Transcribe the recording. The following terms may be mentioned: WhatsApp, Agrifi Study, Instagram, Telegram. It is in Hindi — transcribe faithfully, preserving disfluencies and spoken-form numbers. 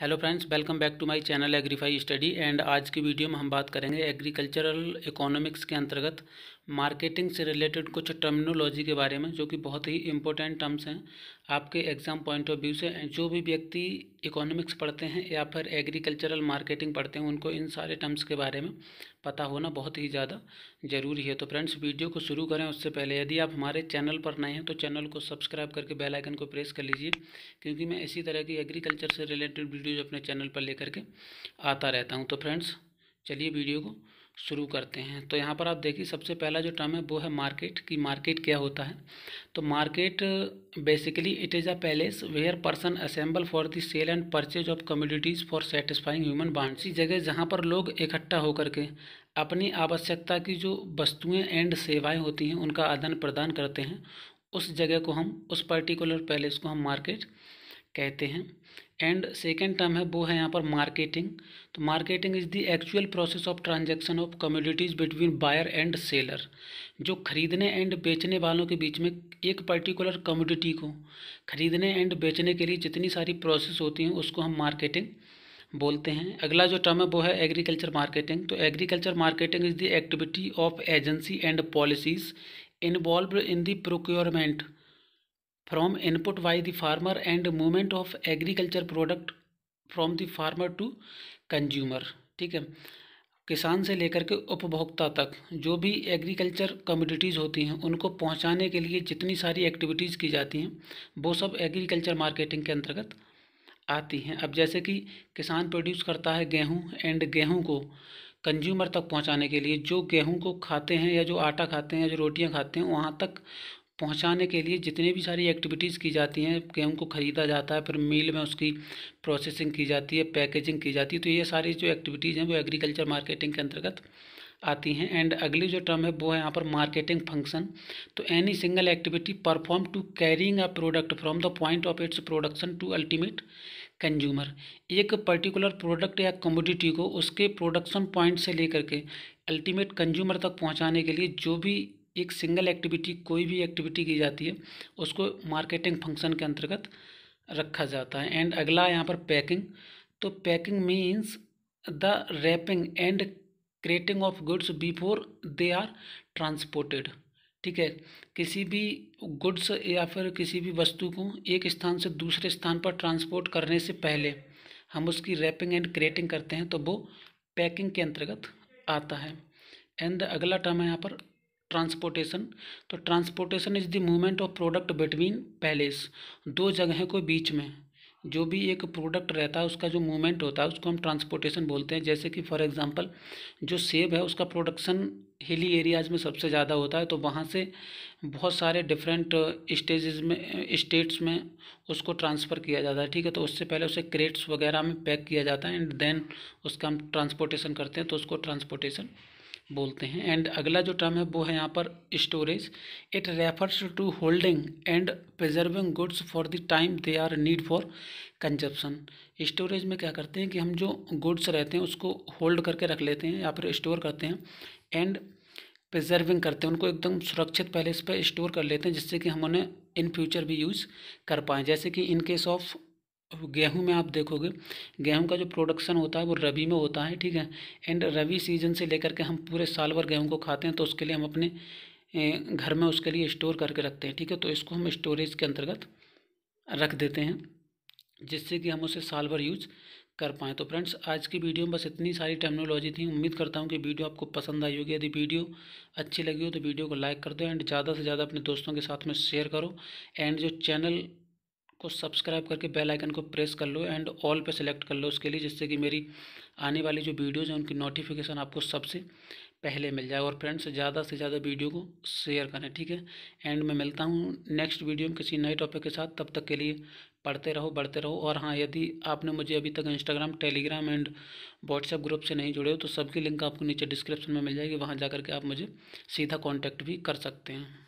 Hello friends, welcome back to my channel Agrify study. And आज की वीडियो में हम बात करेंगे एग्रीकल्चरल इकोनॉमिक्स के अंतर्गत मार्केटिंग से रिलेटेड कुछ टर्मिनोलॉजी के बारे में, जो कि बहुत ही इंपॉर्टेंट टर्म्स हैं आपके एग्ज़ाम पॉइंट ऑफ व्यू से। जो भी व्यक्ति इकोनॉमिक्स पढ़ते हैं या फिर एग्रीकल्चरल मार्केटिंग पढ़ते हैं, उनको इन सारे टर्म्स के बारे में पता होना बहुत ही ज़्यादा ज़रूरी है। तो फ्रेंड्स, वीडियो को शुरू करें उससे पहले यदि आप हमारे चैनल पर नए हैं तो चैनल को सब्सक्राइब करके बेल आइकन को प्रेस कर लीजिए, क्योंकि मैं इसी तरह की एग्रीकल्चर से रिलेटेड वीडियोज अपने चैनल पर लेकर के आता रहता हूँ। तो फ्रेंड्स, चलिए वीडियो को शुरू करते हैं। तो यहाँ पर आप देखिए, सबसे पहला जो टर्म है वो है मार्केट। कि मार्केट क्या होता है? तो market basically it is a place where person assemble for the sale and purchase of commodities for satisfying human bounds. इसी जगह जहाँ पर लोग इकट्ठा होकर के अपनी आवश्यकता की जो वस्तुएँ एंड सेवाएँ होती हैं उनका आदान प्रदान करते हैं, उस जगह को हम, उस पर्टिकुलर पैलेस को हम मार्केट कहते हैं। एंड सेकेंड टर्म है वो है यहाँ पर मार्केटिंग। तो marketing is the actual process of transaction of commodities between buyer and seller. जो खरीदने एंड बेचने वालों के बीच में एक पर्टिकुलर कमोडिटी को खरीदने एंड बेचने के लिए जितनी सारी प्रोसेस होती हैं उसको हम मार्केटिंग बोलते हैं। अगला जो टर्म है वो है एग्रीकल्चर मार्केटिंग। तो agriculture marketing is the activity of agency and policies involve in the procurement from input by the farmer and movement of agriculture product from the farmer to consumer। ठीक है, किसान से लेकर के उपभोक्ता तक जो भी एग्रीकल्चर कमोडिटीज़ होती हैं उनको पहुंचाने के लिए जितनी सारी एक्टिविटीज़ की जाती हैं वो सब एग्रीकल्चर मार्केटिंग के अंतर्गत आती हैं। अब जैसे कि किसान प्रोड्यूस करता है गेहूं, एंड गेहूं को कंज्यूमर तक पहुंचाने के लिए, जो गेहूं को खाते हैं या जो आटा खाते हैं या जो रोटियां खाते हैं वहां तक पहुंचाने के लिए जितने भी सारी एक्टिविटीज़ की जाती हैं, गेहूं को ख़रीदा जाता है, फिर मिल में उसकी प्रोसेसिंग की जाती है, पैकेजिंग की जाती है, तो ये सारी जो एक्टिविटीज़ हैं वो एग्रीकल्चर मार्केटिंग के अंतर्गत आती हैं। एंड अगली जो टर्म है वो है यहाँ पर मार्केटिंग फंक्शन। तो any single activity perform to carrying a product from the point of its production to ultimate consumer. एक पर्टिकुलर प्रोडक्ट या कमोडिटी को उसके प्रोडक्शन पॉइंट से लेकर के अल्टीमेट कंज्यूमर तक पहुँचाने के लिए जो भी एक सिंगल एक्टिविटी, कोई भी एक्टिविटी की जाती है उसको मार्केटिंग फंक्शन के अंतर्गत रखा जाता है। एंड अगला यहाँ पर पैकिंग। तो packing means the wrapping and crating of goods before they are transported. ठीक है, किसी भी गुड्स या फिर किसी भी वस्तु को एक स्थान से दूसरे स्थान पर ट्रांसपोर्ट करने से पहले हम उसकी रैपिंग एंड क्रेटिंग करते हैं, तो वो पैकिंग के अंतर्गत आता है। एंड अगला टर्म है यहाँ पर ट्रांसपोर्टेशन। तो transportation is the movement of product between place. दो जगह को बीच में जो भी एक प्रोडक्ट रहता है उसका जो मूवमेंट होता है उसको हम ट्रांसपोर्टेशन बोलते हैं। जैसे कि फॉर एग्जांपल जो सेब है उसका प्रोडक्शन हिली एरियाज़ में सबसे ज़्यादा होता है, तो वहाँ से बहुत सारे डिफरेंट स्टेजेस में, स्टेट्स में उसको ट्रांसफ़र किया जाता है। ठीक है, तो उससे पहले उसे क्रेट्स वगैरह में पैक किया जाता है एंड देन उसका हम ट्रांसपोर्टेशन करते हैं, तो उसको ट्रांसपोर्टेशन बोलते हैं। एंड अगला जो टर्म है वो है यहाँ पर storage. It refers to holding and preserving goods for the time they are need for consumption. Storage में क्या करते हैं कि हम जो गुड्स रहते हैं उसको होल्ड करके रख लेते हैं या फिर स्टोर करते हैं, एंड प्रिजर्विंग करते हैं, उनको एकदम सुरक्षित पैलेस पर स्टोर कर लेते हैं जिससे कि हम उन्हें इन फ्यूचर भी यूज़ कर पाएँ। जैसे कि इन केस ऑफ गेहूं में आप देखोगे, गेहूं का जो प्रोडक्शन होता है वो रबी में होता है। ठीक है, एंड रबी सीजन से लेकर के हम पूरे साल भर गेहूं को खाते हैं, तो उसके लिए हम अपने घर में उसके लिए स्टोर करके रखते हैं। ठीक है, तो इसको हम स्टोरेज के अंतर्गत रख देते हैं जिससे कि हम उसे साल भर यूज़ कर पाएँ। तो फ्रेंड्स, आज की वीडियो में बस इतनी सारी टर्मिनोलॉजी थी। उम्मीद करता हूँ कि वीडियो आपको पसंद आई होगी। यदि वीडियो अच्छी लगी हो तो वीडियो को लाइक कर दो एंड ज़्यादा से ज़्यादा अपने दोस्तों के साथ में शेयर करो। एंड जो चैनल को सब्सक्राइब करके बेल आइकन को प्रेस कर लो एंड ऑल पे सेलेक्ट कर लो उसके लिए, जिससे कि मेरी आने वाली जो वीडियोज़ हैं उनकी नोटिफिकेशन आपको सबसे पहले मिल जाए। और फ्रेंड्स, ज़्यादा से ज़्यादा वीडियो को शेयर करें। ठीक है, एंड मैं मिलता हूँ नेक्स्ट वीडियो में किसी नए टॉपिक के साथ। तब तक के लिए पढ़ते रहो, बढ़ते रहो। और हाँ, यदि आपने मुझे अभी तक Instagram, Telegram and WhatsApp group से नहीं जुड़े हो तो सबकी लिंक आपको नीचे डिस्क्रिप्शन में मिल जाएगी, वहाँ जा करके आप मुझे सीधा कॉन्टैक्ट भी कर सकते हैं।